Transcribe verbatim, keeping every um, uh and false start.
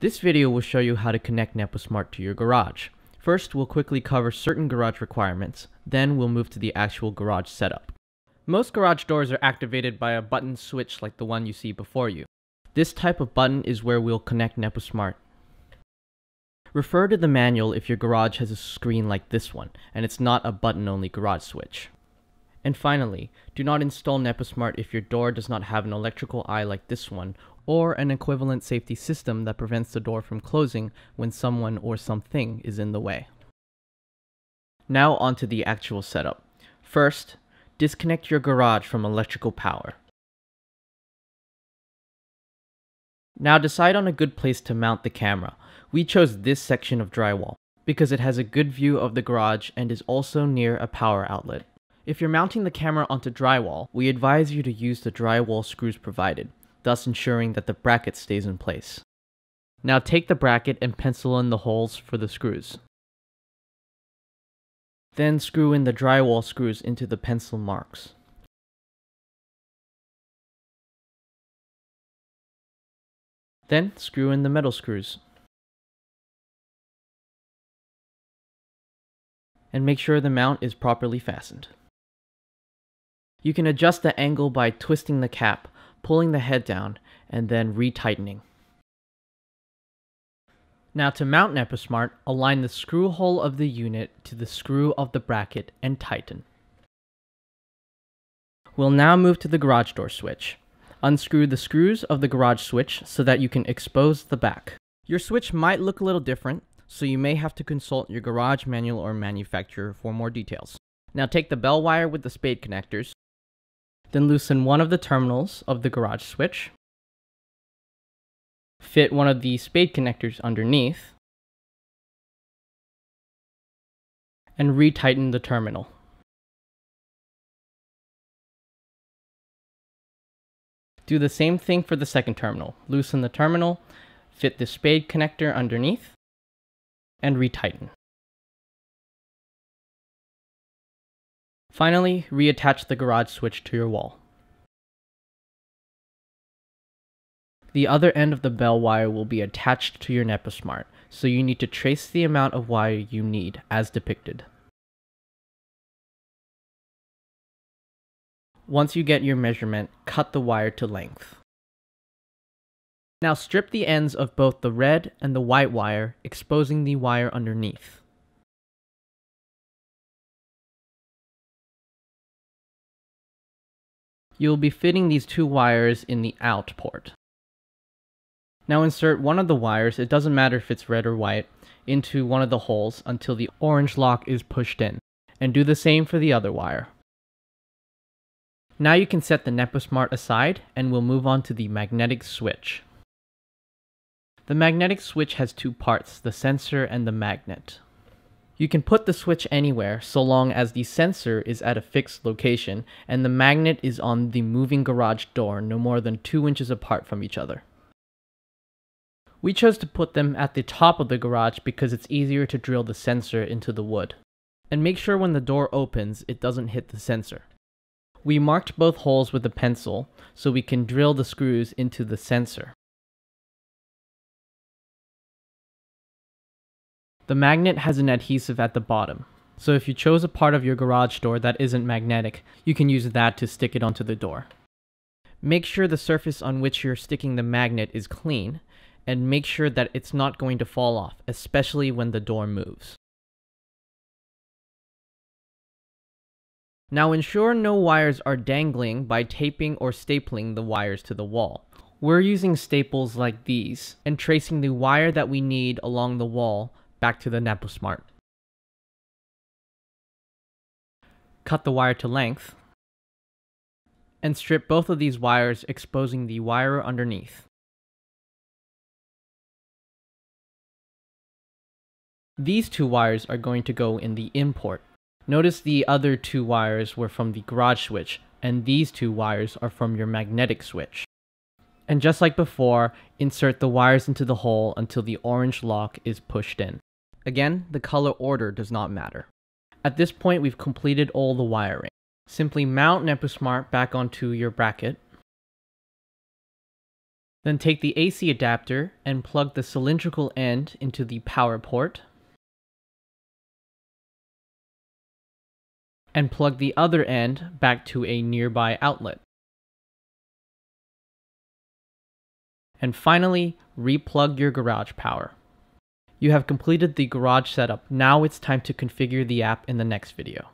This video will show you how to connect NepoSmart to your garage. First, we'll quickly cover certain garage requirements, then we'll move to the actual garage setup. Most garage doors are activated by a button switch like the one you see before you. This type of button is where we'll connect NepoSmart. Refer to the manual if your garage has a screen like this one, and it's not a button-only garage switch. And finally, do not install NepoSmart if your door does not have an electrical eye like this one, or an equivalent safety system that prevents the door from closing when someone or something is in the way. Now onto the actual setup. First, disconnect your garage from electrical power. Now decide on a good place to mount the camera. We chose this section of drywall because it has a good view of the garage and is also near a power outlet. If you're mounting the camera onto drywall, we advise you to use the drywall screws provided, thus ensuring that the bracket stays in place. Now take the bracket and pencil in the holes for the screws. Then screw in the drywall screws into the pencil marks. Then screw in the metal screws. And make sure the mount is properly fastened. You can adjust the angle by twisting the cap, pulling the head down, and then retightening. Now to mount NepoSmart, align the screw hole of the unit to the screw of the bracket and tighten. We'll now move to the garage door switch. Unscrew the screws of the garage switch so that you can expose the back. Your switch might look a little different, so you may have to consult your garage manual or manufacturer for more details. Now take the bell wire with the spade connectors. Then loosen one of the terminals of the garage switch. Fit one of the spade connectors underneath. And retighten the terminal. Do the same thing for the second terminal. Loosen the terminal, fit the spade connector underneath, and retighten. Finally, reattach the garage switch to your wall. The other end of the bell wire will be attached to your NepoSmart, so you need to trace the amount of wire you need, as depicted. Once you get your measurement, cut the wire to length. Now strip the ends of both the red and the white wire, exposing the wire underneath. You'll be fitting these two wires in the out port. Now insert one of the wires, it doesn't matter if it's red or white, into one of the holes until the orange lock is pushed in, and do the same for the other wire. Now you can set the NepoSmart aside, and we'll move on to the magnetic switch. The magnetic switch has two parts, the sensor and the magnet. You can put the switch anywhere so long as the sensor is at a fixed location and the magnet is on the moving garage door no more than two inches apart from each other. We chose to put them at the top of the garage because it's easier to drill the sensor into the wood. And make sure when the door opens, it doesn't hit the sensor. We marked both holes with a pencil so we can drill the screws into the sensor. The magnet has an adhesive at the bottom, so if you chose a part of your garage door that isn't magnetic, you can use that to stick it onto the door. Make sure the surface on which you're sticking the magnet is clean, and make sure that it's not going to fall off, especially when the door moves. Now ensure no wires are dangling by taping or stapling the wires to the wall. We're using staples like these and tracing the wire that we need along the wall back to the NepoSmart. Cut the wire to length and strip both of these wires, exposing the wire underneath. These two wires are going to go in the in port. Notice the other two wires were from the garage switch, and these two wires are from your magnetic switch. And just like before, insert the wires into the hole until the orange lock is pushed in. Again, the color order does not matter. At this point, we've completed all the wiring. Simply mount NepoSmart back onto your bracket. Then take the A C adapter and plug the cylindrical end into the power port. And plug the other end back to a nearby outlet. And finally, replug your garage power. You have completed the garage setup. Now it's time to configure the app in the next video.